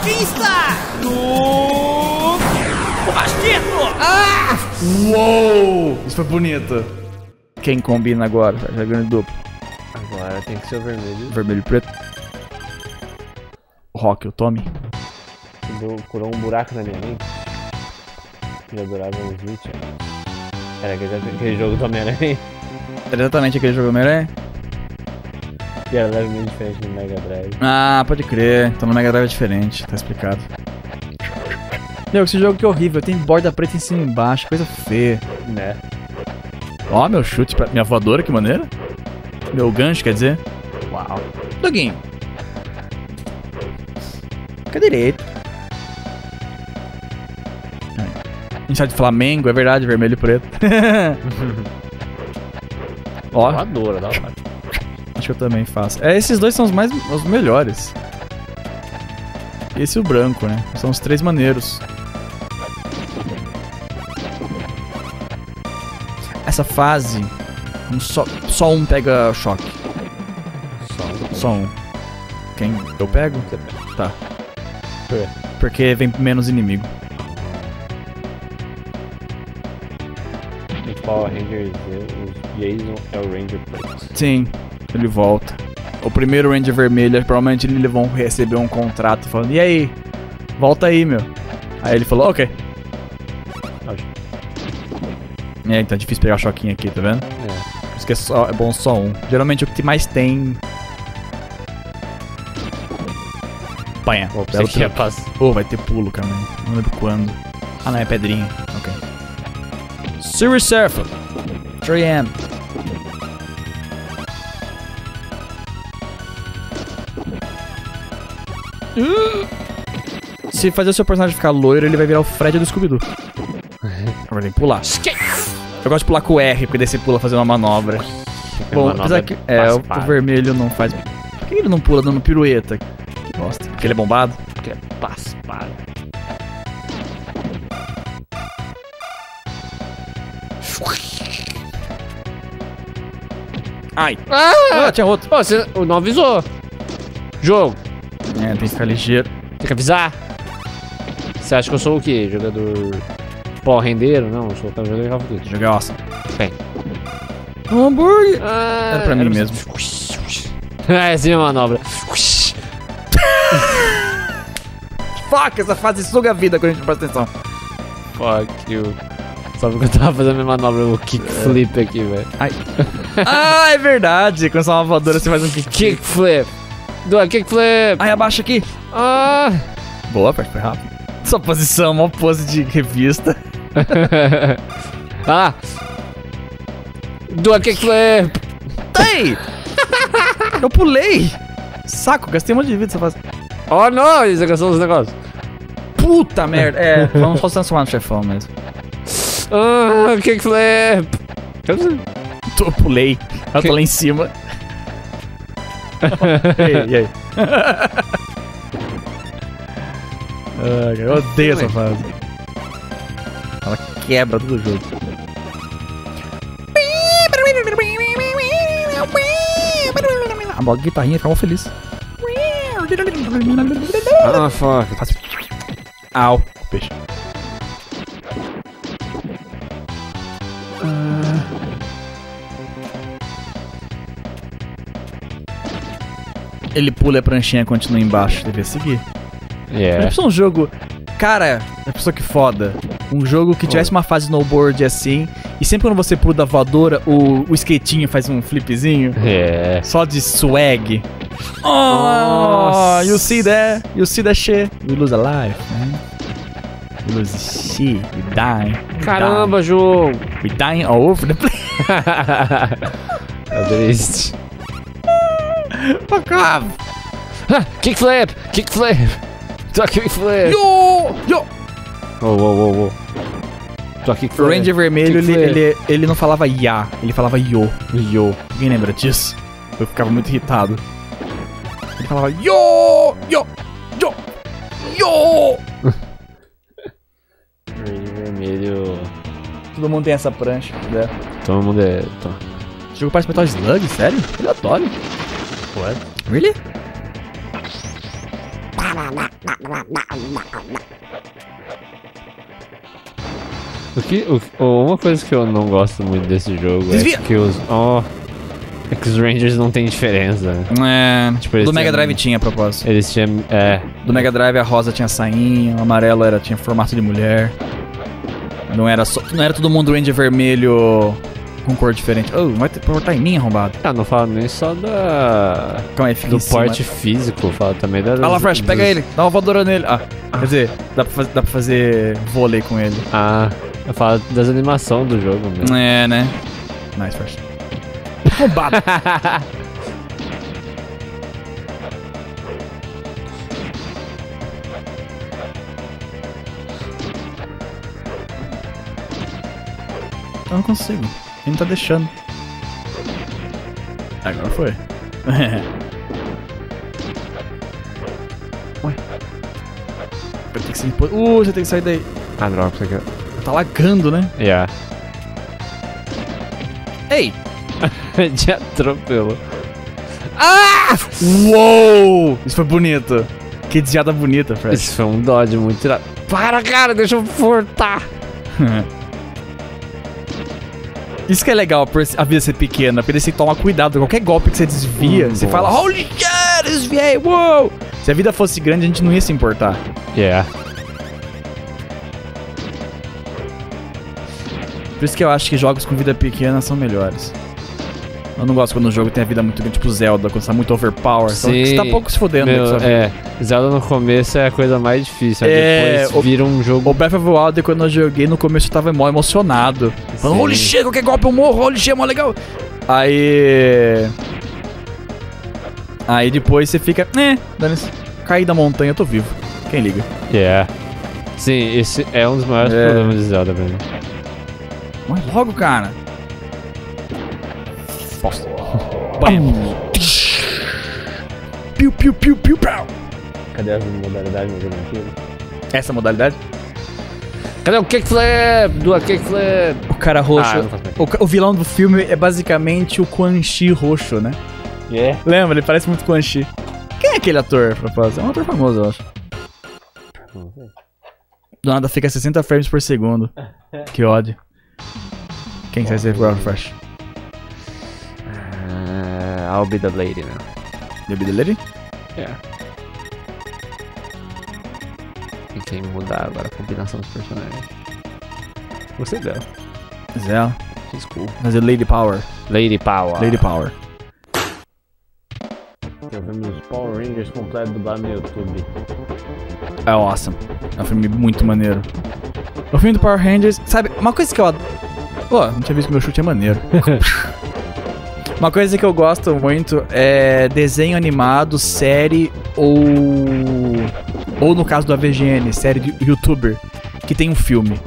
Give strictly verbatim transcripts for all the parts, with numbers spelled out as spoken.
vista do Basqueto! Ah! Uou! Isso foi bonito. Quem combina agora? Já grande duplo. Agora tem que ser o vermelho. Vermelho e preto. Rock, o Tommy. Curou um buraco na minha mente. Eu adorava o Smith. Era aquele jogo do Homem-Aranha. Era exatamente aquele jogo do Homem-Aranha? E era levemente diferente no Mega Drive. Ah, pode crer. Então no Mega Drive é diferente, tá explicado. Meu, esse jogo que é horrível. Tem borda preta em cima e embaixo, coisa feia. Né? Ó, meu chute pra... Minha voadora, que maneira. Meu gancho, quer dizer. Uau. Doguinho. Fica direito. A gente tá de Flamengo, é verdade, vermelho e preto. Ó. Voadora, dá uma... Acho que eu também faço. É, esses dois são os mais os melhores. Esse e o branco, né? São os três maneiros. Essa fase, um só, só um pega choque. Só, só um. Quem eu pego? Você pega. Tá. Por quê? Porque vem menos inimigo. O Power Ranger Z, o Jason é o Ranger Plus. Sim. Ele volta. O primeiro Ranger vermelho, provavelmente ele vão receber um contrato falando, e aí? Volta aí, meu. Aí ele falou, ok. É, então é difícil pegar choquinho aqui, tá vendo? É. Por isso que é, só, é bom só um. Geralmente o que mais tem... Panha. Oh, vai ter pulo, cara. Não lembro quando. Ah, não, é pedrinha. Ok. Series Surfer. três M. Uh! Se fazer o seu personagem ficar loiro, ele vai virar o Fred do Scooby-Doo. Agora tem que pular. Eu gosto de pular com o R, porque daí você pula fazendo uma manobra. É bom, manobra apesar que... É, é o, o vermelho não faz... Por que ele não pula dando pirueta? Que bosta. Porque ele é bombado? Porque é paspalho. Ai. Ah, ah, tinha outro. Pô, você não avisou. Jogo. É, tem que ficar ligeiro. Tem que avisar. Você acha que eu sou o quê? Jogador pó-rendeiro? Não, eu sou o jogador de Call of Duty. Joguei awesome. Bem. Um hambúrguer! Ah, era pra mim era mesmo. É, sim, manobra. Fuck, essa fase suga a vida quando a gente não presta atenção. Fuck you. Só porque eu tava fazendo a minha manobra, o kickflip é. Aqui, velho. Ai. Ah, é verdade. Quando você é uma voadora, você faz um kickflip. Kickflip. Do kickflip! Aí abaixa aqui! Ah! Boa, perto, foi rápido. Sua posição, uma pose de revista. Ah! Do kickflip! Ei! Eu pulei! Saco, gastei um monte de vida, faz. Oh não, você gastou os negócios. Puta merda! É, vamos só transformar no chefão mesmo. Ah, kickflip! Eu pulei, ela tá lá em cima. E aí? Ah, eu odeio essa fase. Ela quebra todo o jogo. A bola de guitarrinha ficava feliz. Ah, fuck. Au, peixe. Ele pula e a pranchinha continua embaixo, deve seguir. Yeah. É. Um jogo... Cara, é pessoa que foda. Um jogo que tivesse uma fase snowboard assim, e sempre quando você pula da voadora, o, o skatinho faz um flipzinho. Yeah. Só de swag. Oh, nossa. You see that? You see that shit? You lose a life, man. You lose shit. You die. We Caramba, die. Jogo! We die all over the place. É triste. Fuck off! Ah, kickflip! Kickflip! Só kickflip! Yo! Yo! Oh, oh, oh, oh. Só kickflip. O Ranger vermelho, ele, ele, ele não falava ya, ele falava yo. Yo. Ninguém lembra disso? Eu ficava muito irritado. Ele falava yo! Yo! Yo! Yo! Ranger vermelho... Todo mundo tem essa prancha, né? Todo mundo é... Todo... Esse jogo parece Metal Slug, sério? Ele adora. What? Really? O que, o, uma coisa que eu não gosto muito desse jogo Desvia. é que os... Oh, é que os Rangers não tem diferença. É, tipo, do Mega tinham, Drive tinha a propósito. Eles tinham, é... Do Mega Drive a rosa tinha sainha, a amarela era, tinha formato de mulher. Não era só, não era todo mundo Ranger vermelho com cor diferente. Oh, vai portar em mim, arrombado. Ah, não fala nem só da... Calma aí, fica do porte físico, fala também da... Ah lá, Flash, dos... pega ele, dá uma voadora nele. Ah, ah, quer dizer, dá pra, dá pra fazer vôlei com ele. Ah... Eu falo das animações do jogo mesmo. É, né? Nice, Flash. Roubado! Eu não consigo. Ele não tá deixando. Agora foi. Ué. Eu tenho que sair... Uh, você tem que sair daí. Ah, droga, você quer... Tá lagando, né? Yeah. Ei! Já atropelou. Ah! Uou! Isso foi bonito. Que desviada bonita, Fred. Isso foi um dodge muito tirado. Para, cara! Deixa eu furtar! Isso que é legal, por a vida ser pequena. Porque você toma cuidado. Qualquer golpe que você desvia, hum, você nossa. fala... Holy shit! Desviei! Uou! Se a vida fosse grande, a gente não ia se importar. Yeah. Por isso que eu acho que jogos com vida pequena são melhores. Eu não gosto quando o jogo tem a vida muito grande, tipo Zelda, quando você tá muito overpower. Sim, então, você tá pouco se fodendo. Meu, é, Zelda no começo é a coisa mais difícil, é, depois o, vira um jogo... O Breath of the Wild, quando eu joguei, no começo eu tava mó emocionado. Falando, holy shit, qualquer golpe eu morro, holy shit, é mó legal. Aí... Aí depois você fica... Eh, dane-se. Caí da montanha, eu tô vivo. Quem liga? É. Yeah. Sim, esse é um dos maiores é. problemas de Zelda pra mim. Mas logo, cara. Posso. Piu, piu, piu, piu, pau. Cadê as modalidades no jogo antigo? Essa modalidade? Cadê o Kickflip? Do Kickflip? O cara roxo. Ah, o, o vilão do filme é basicamente o Quan Chi roxo, né? É. Yeah. Lembra? Ele parece muito Quan Chi. Quem é aquele ator, propósito? É um ator famoso, eu acho. Não sei. Do nada fica sessenta frames por segundo. Que ódio. Quem sai ser o Flash? Uh, I'll be the lady now. You'll be the lady? Yeah. E quem mudar agora a combinação dos personagens? Você é Zell. Zell? She's cool. Mas é Lady Power. Lady Power. Lady Power. Eu vi os Power Rangers completos dublado no YouTube. É awesome. É um filme muito maneiro. O filme do Power Rangers, sabe, uma coisa que eu adoro... Pô, não tinha visto que meu chute é maneiro. Uma coisa que eu gosto muito é desenho animado, série ou... Ou no caso do A V G N, série de youtuber, que tem um filme.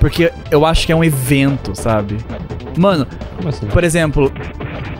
Porque eu acho que é um evento, sabe? Mano, como assim? Por exemplo,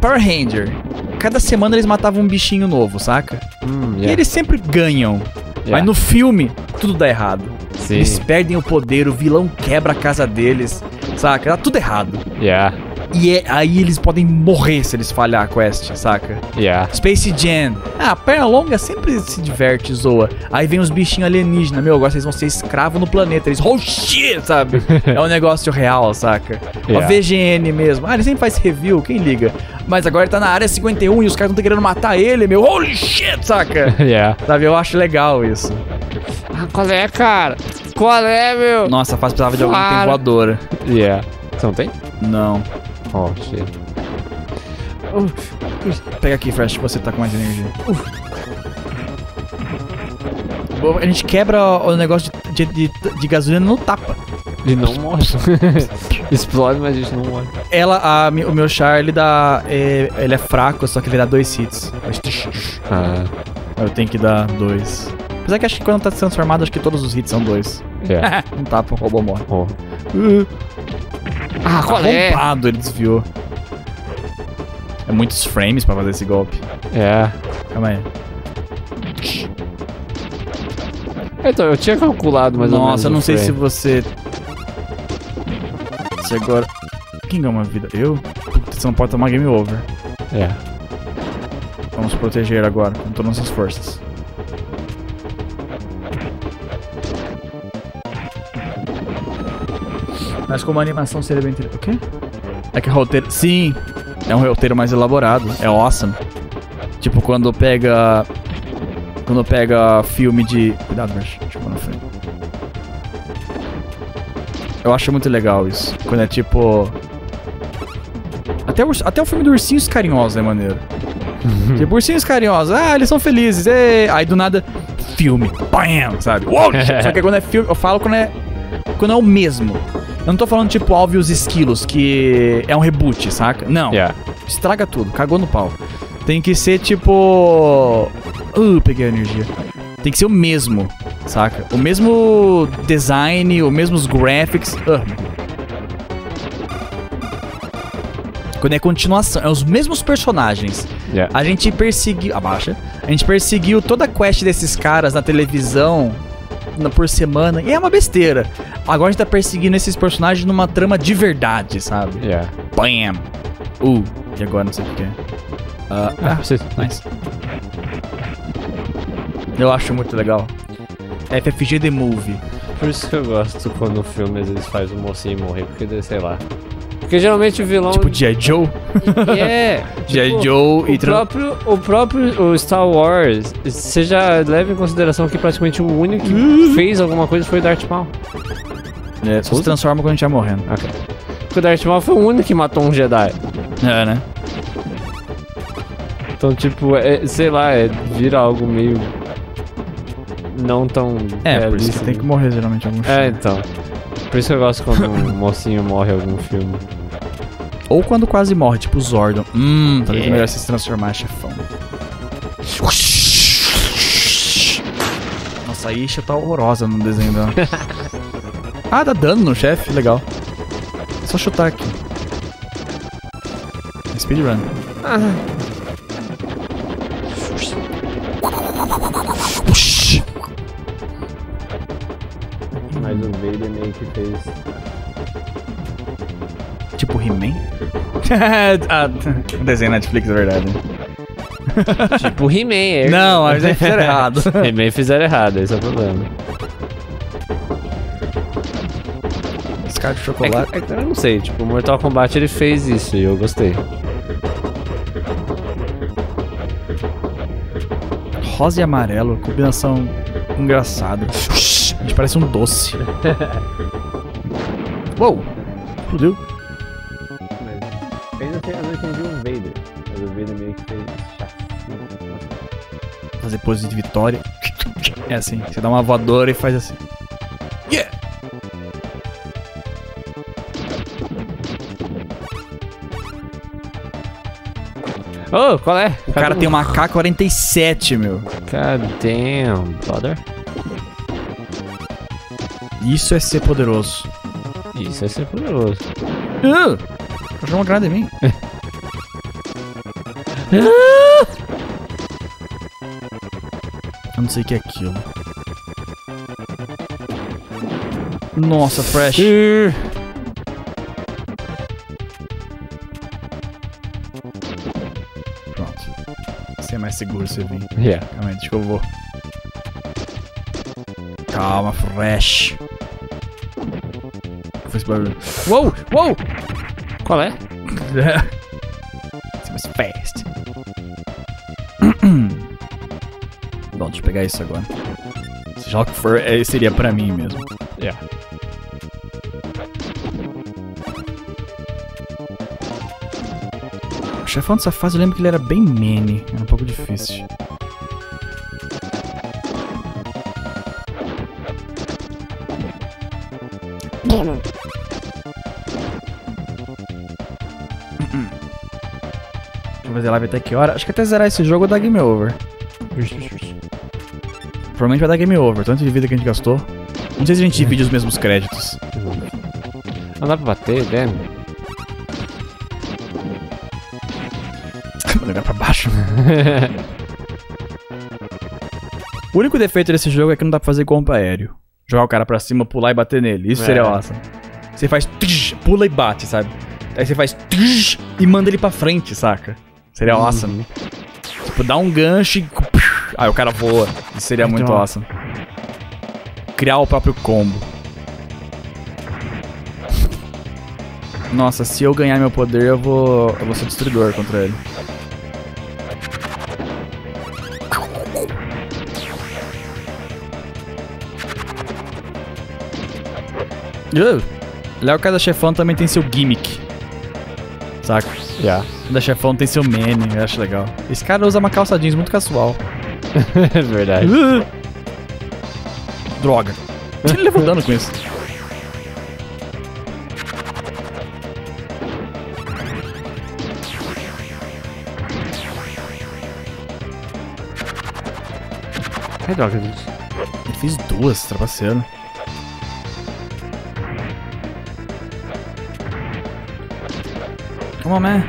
Power Ranger. Cada semana eles matavam um bichinho novo, saca? Hum, yeah. E eles sempre ganham. Yeah. Mas no filme, tudo dá errado. Sim. Eles perdem o poder, o vilão quebra a casa deles, saca? Tá tudo errado. Yeah. E é, aí eles podem morrer se eles falhar a quest, saca? Yeah. Space Jam. Ah, a perna longa sempre se diverte, zoa. Aí vem os bichinhos alienígenas. Meu, agora vocês vão ser escravos no planeta. Eles, oh shit, sabe? É um negócio real, saca? Yeah. A V G N mesmo. Ah, ele sempre faz review, quem liga? Mas agora ele tá na área cinquenta e um e os caras não estão querendo matar ele, meu. Holy shit, saca? Yeah. Sabe, eu acho legal isso. Ah, qual é, cara? Qual é, meu? Nossa, a fase precisava de alguma tem voadora. Yeah. Você não tem? Não. Oh, shit. Uh, uh, pega aqui, Fresh, você tá com mais energia. Uh. Bom, a gente quebra o negócio de, de, de, de gasolina no tapa. E não morre. Explode, mas a gente não morre. Ela, a, o meu char, ele dá... É, ele é fraco, só que ele dá dois hits. Ah. Eu tenho que dar dois. Apesar que acho que quando tá transformado, acho que todos os hits são dois. Yeah. Um tapa, o robô morre. Oh. Uh. Ah, qual é? Arrombado, ele desviou. É muitos frames pra fazer esse golpe. É. Calma aí. Então, eu tinha calculado, mas... Nossa, eu não sei se você... Se agora... Quem ganha uma vida? Eu? Você não pode tomar game over. É. Vamos proteger agora, com todas as forças. Mas como a animação seria bem interessante. O quê? É que o roteiro... Sim! É um roteiro mais elaborado. É awesome. Tipo, quando pega... Quando pega filme de... Cuidado, mas... Tipo, na frente. Eu acho muito legal isso. Quando é tipo... Até o, até o filme do Ursinhos Carinhosos é maneiro. Tipo, Ursinhos Carinhosos. Ah, eles são felizes. E... Aí, do nada... Filme. Bam! Sabe? Uou, só que quando é filme... Eu falo quando é... Quando é o mesmo. Eu não tô falando tipo Alvin e os Esquilos, que é um reboot, saca? Não. Yeah. Estraga tudo, cagou no pau. Tem que ser tipo... Uh, peguei a energia. Tem que ser o mesmo, saca? O mesmo design, os mesmos graphics. Uh. Quando é continuação, é os mesmos personagens. Yeah. A gente perseguiu... Abaixa. A gente perseguiu toda a quest desses caras na televisão... por semana, e é uma besteira. Agora a gente tá perseguindo esses personagens numa trama de verdade, sabe? Yeah. Bam! Uh, e agora não sei o que é. Uh, ah, ah sei. Nice. Eu acho muito legal. F F G The Movie. Por isso que eu gosto quando o filme às vezes faz o mocinho morrer, porque, sei lá. Porque geralmente o vilão... Tipo G I Joe? É. G I Joe e... O próprio, o próprio o Star Wars, você já leva em consideração que praticamente o único que uh. fez alguma coisa foi o Darth Maul. É, só se transforma quando a gente tá morrendo. Ok. Porque o Darth Maul foi o único que matou um Jedi. É, né? Então, tipo, é, sei lá, é, vira algo meio... Não tão... É, por isso que tem que morrer geralmente algum filme. É, então. Por isso que eu gosto quando um mocinho morre em algum filme. Ou quando quase morre, tipo Zordon. Hum, talvez é melhor se transformar em chefão. Nossa, a Isha tá horrorosa no desenho dela. Ah, dá dano no chefe, legal. É só chutar aqui. Speedrun. Ah. Mas o Vader meio que fez... Tipo He-Man? Ah, o desenho Netflix é verdade. Tipo He-Man, é. Não, mas eles fizeram errado. He-Man fizeram errado, esse é o problema. Esse cara de chocolate... É que, é que, eu não sei, tipo, o Mortal Kombat ele fez isso e eu gostei. Rosa e amarelo, combinação engraçada. A gente parece um doce. Uou! Fudeu. Eu não entendi o Vader. Mas o Vader meio que fez chato. Fazer pose de vitória. É assim, você dá uma voadora e faz assim. Yeah! Ô, oh, qual é? O cara tem uma A K quarenta e sete, meu. God damn, brother. Isso é ser poderoso. Isso é ser poderoso. Uh, Joga uma granada em mim. Eu não sei o que é aquilo. Nossa, Flash. Uh. Pronto. Você é mais seguro se eu vir. Yeah. Calma aí, deixa que eu vou. Calma, Flash. Uou, uou! Qual é? Você was fast. Bom, deixa eu pegar isso agora. Seja o que for, seria pra mim mesmo. Yeah. O chefão dessa fase eu lembro que ele era bem mini. Era um pouco difícil. Fazer live até que hora? Acho que até zerar esse jogo dá game over. Provavelmente vai dar game over. Tanto de vida que a gente gastou. Não sei se a gente divide os mesmos créditos. Não dá pra bater, né? Vou levar pra baixo. O único defeito desse jogo é que não dá pra fazer combo aéreo. Jogar o cara pra cima, pular e bater nele. Isso é. Seria awesome. Você faz tsh, pula e bate, sabe? Aí você faz tsh, e manda ele pra frente, saca? Seria uhum. awesome. Tipo, dá um gancho e... Aí o cara voa. Isso seria muito então... awesome. Criar o próprio combo. Nossa, se eu ganhar meu poder, eu vou, eu vou ser destruidor contra ele. Uh, Léo, cada chefão também tem seu gimmick. Saca? Yeah. Cada chefão tem seu meme, eu acho legal. Esse cara usa uma calça jeans muito casual. É verdade. Uh, droga. Ele levou dano com isso. Ai, droga, gente. Eu fiz duas, trapaceando. Come on, man.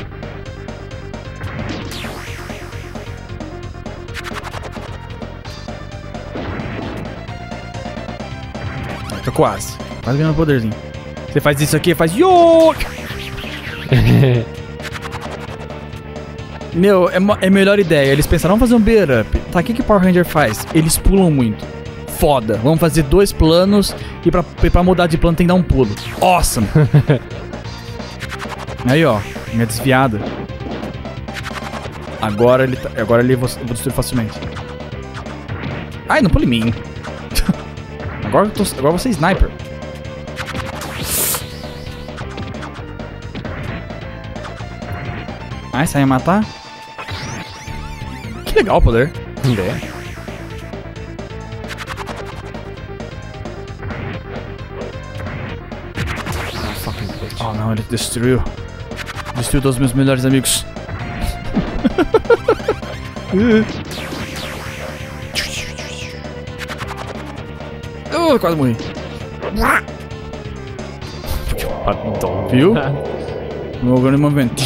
Eu tô quase. Quase ganhando poderzinho. Você faz isso aqui, faz... Meu, é, é melhor ideia. Eles pensaram, vamos fazer um beat-up. Tá, o que que Power Ranger faz? Eles pulam muito. Foda. Vamos fazer dois planos e pra, pra mudar de plano tem que dar um pulo. Awesome. Aí, ó. Minha desviada. Agora ele tá, agora ele vou, vou destruir facilmente. Ai, não pule em mim. Agora eu tô, agora você é sniper. Ai, sai a matar. Que legal o poder. É. Oh não, ele destruiu. Destruiu todos os meus melhores amigos. Eu quase morri. Viu? Meu grande movimento.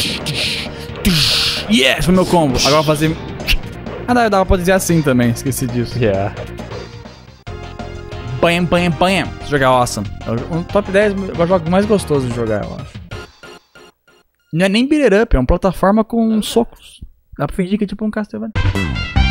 Yes, foi meu combo. Agora vou fazer. Ah, não, dava pra dizer assim também. Esqueci disso. Yeah. Bam, bam, bam. Jogar awesome. Um top dez é o jogo mais gostoso de jogar, eu acho. Não é nem beat it up, é uma plataforma com socos. Dá pra fingir que é tipo um Castlevania.